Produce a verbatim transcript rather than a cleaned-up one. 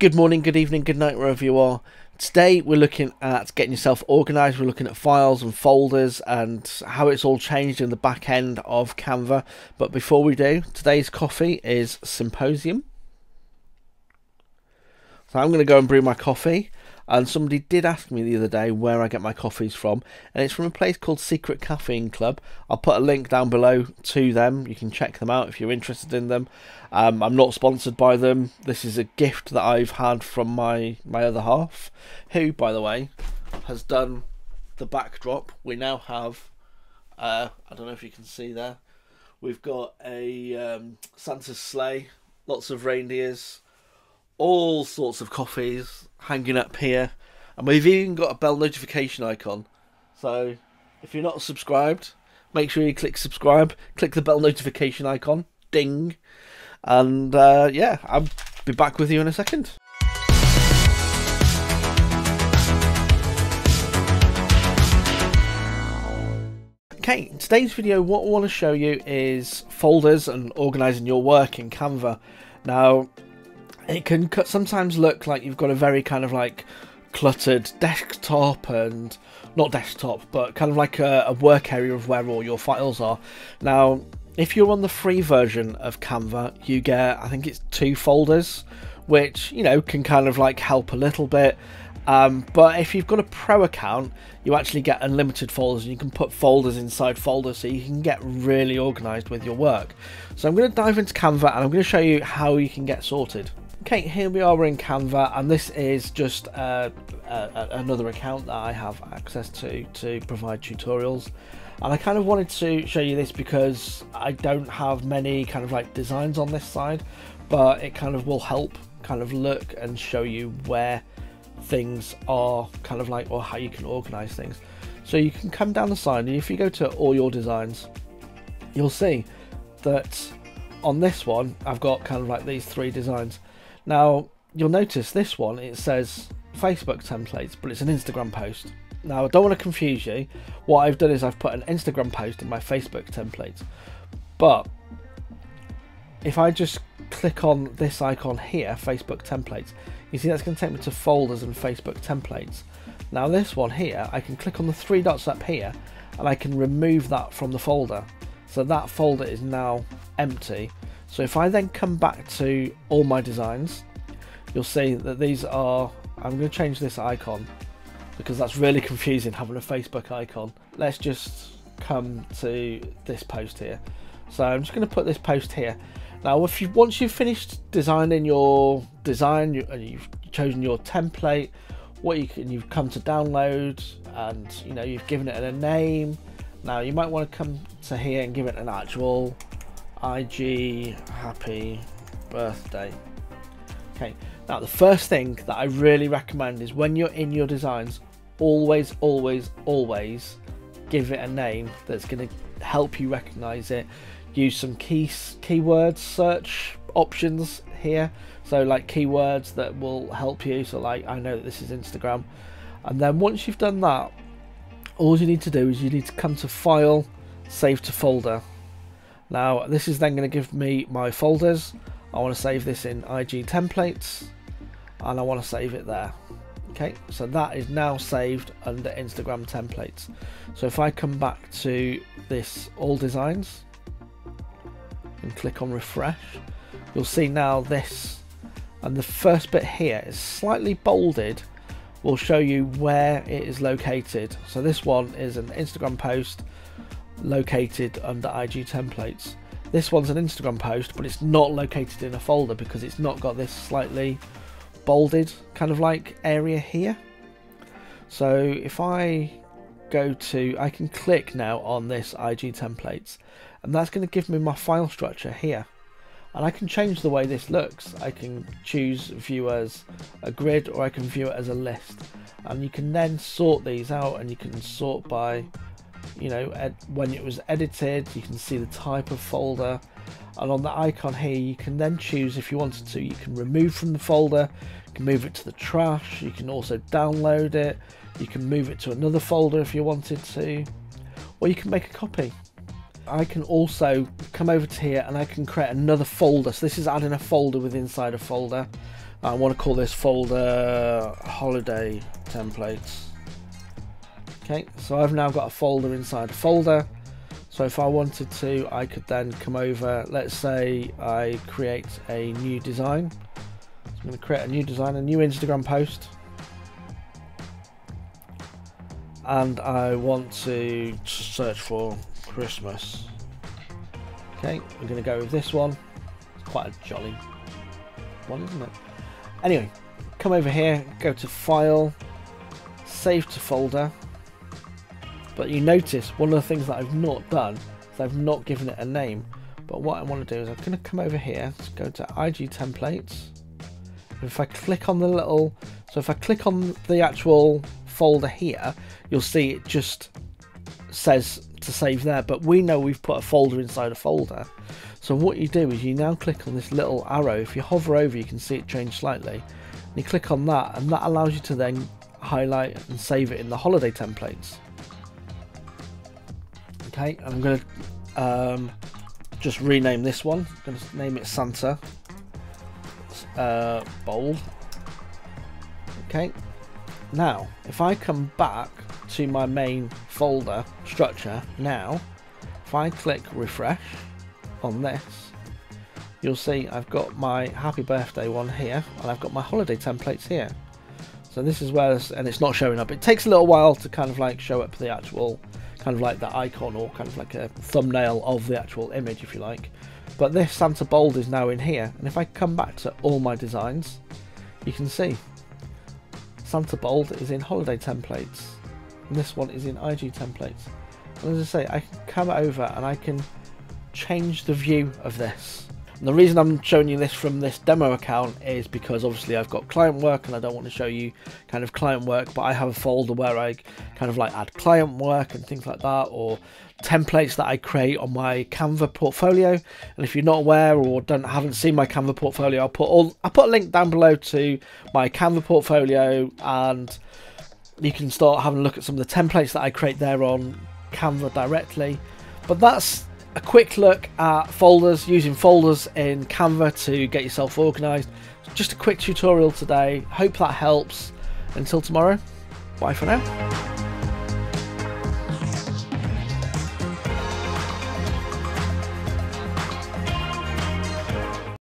Good morning, good evening, good night, wherever you are. Today we're looking at getting yourself organized. We're looking at files and folders and how it's all changed in the back end of Canva. But before we do, today's coffee is Symposium. So I'm going to go and brew my coffee. And somebody did ask me the other day where I get my coffees from. And it's from a place called Secret Caffeine Club. I'll put a link down below to them. You can check them out if you're interested in them. Um, I'm not sponsored by them. This is a gift that I've had from my, my other half, who, by the way, has done the backdrop. We now have, uh, I don't know if you can see there, we've got a um, Santa's sleigh, lots of reindeers, all sorts of coffees hanging up here, and we've even got a bell notification icon. So if you're not subscribed, make sure you click subscribe, click the bell notification icon, ding, and uh, yeah, I'll be back with you in a second. Okay, in today's video what I want to show you is folders and organising your work in Canva. Now, it can sometimes look like you've got a very kind of like cluttered desktop, and not desktop, but kind of like a, a work area of where all your files are. Now, if you're on the free version of Canva, you get, I think it's two folders, which, you know, can kind of like help a little bit. Um, but if you've got a pro account, you actually get unlimited folders, and you can put folders inside folders, so you can get really organized with your work. So I'm going to dive into Canva, and I'm going to show you how you can get sorted. Okay, here we are, we're in Canva, and this is just uh, uh, another account that I have access to to provide tutorials. And I kind of wanted to show you this because I don't have many kind of like designs on this side, but it kind of will help kind of look and show you where things are kind of like, or how you can organize things. So you can come down the side, and if you go to all your designs, you'll see that on this one, I've got kind of like these three designs. Now, you'll notice this one, it says Facebook templates, but it's an Instagram post. Now, I don't want to confuse you. What I've done is I've put an Instagram post in my Facebook templates. But if I just click on this icon here, Facebook templates, you see that's going to take me to folders and Facebook templates. Now, this one here, I can click on the three dots up here, and I can remove that from the folder. So that folder is now empty. So if I then come back to all my designs, you'll see that these are, I'm going to change this icon because that's really confusing having a Facebook icon. Let's just come to this post here. So I'm just going to put this post here. Now, if you, once you've finished designing your design and you've chosen your template, what you can, you've come to download, and you know, you've given it a name. Now, you might want to come to here and give it an actual I G happy birthday. Okay, now the first thing that I really recommend is when you're in your designs, always always always give it a name that's going to help you recognize it. Use some key keyword search options here, so like keywords that will help you. So like, I know that this is Instagram, and then once you've done that, all you need to do is you need to come to file, save to folder. Now, this is then going to give me my folders. I want to save this in I G templates, and I want to save it there. Okay, so that is now saved under Instagram templates. So if I come back to this all designs and click on refresh, you'll see now this, and the first bit here is slightly bolded, will show you where it is located. So this one is an Instagram post located under I G templates. This one's an Instagram post, but it's not located in a folder because it's not got this slightly bolded kind of like area here. So if I go to, I can click now on this I G templates, and that's going to give me my file structure here, and I can change the way this looks. I can choose view as a grid, or I can view it as a list, and you can then sort these out, and you can sort by, you know, when it was edited. You can see the type of folder, and on the icon here you can then choose if you wanted to. You can remove from the folder, you can move it to the trash, you can also download it, you can move it to another folder if you wanted to, or you can make a copy. I can also come over to here and I can create another folder. So this is adding a folder with inside a folder. I want to call this folder holiday templates. Okay, so I've now got a folder inside a folder. So if I wanted to, I could then come over. Let's say I create a new design. So I'm going to create a new design, a new Instagram post. And I want to search for Christmas. Okay, we're going to go with this one. It's quite a jolly one, isn't it? Anyway, come over here, go to File, Save to Folder. But you notice one of the things that I've not done is I've not given it a name. But what I want to do is I'm going to come over here, let's go to I G Templates. If I click on the little, so if I click on the actual folder here, you'll see it just says to save there, but we know we've put a folder inside a folder. So what you do is you now click on this little arrow. If you hover over, you can see it change slightly. And you click on that, and that allows you to then highlight and save it in the holiday templates. Okay, I'm going to um, just rename this one. I'm going to name it Santa uh, Bowl. Okay, now if I come back to my main folder structure now, if I click refresh on this, you'll see I've got my happy birthday one here, and I've got my holiday templates here. So this is where, and it's not showing up. It takes a little while to kind of like show up the actual kind of like the icon or kind of like a thumbnail of the actual image, if you like. But this Santa Bold is now in here, and if I come back to all my designs, you can see Santa Bold is in holiday templates, and this one is in I G templates. And as I say, I can come over and I can change the view of this. And the reason I'm showing you this from this demo account is because obviously I've got client work and I don't want to show you kind of client work, but I have a folder where I kind of like add client work and things like that, or templates that I create on my Canva portfolio. And if you're not aware or don't haven't seen my Canva portfolio, I'll put all I'll put a link down below to my Canva portfolio, and you can start having a look at some of the templates that I create there on Canva directly. But that's a quick look at folders, using folders in Canva to get yourself organized. Just a quick tutorial today. Hope that helps. Until tomorrow, bye for now.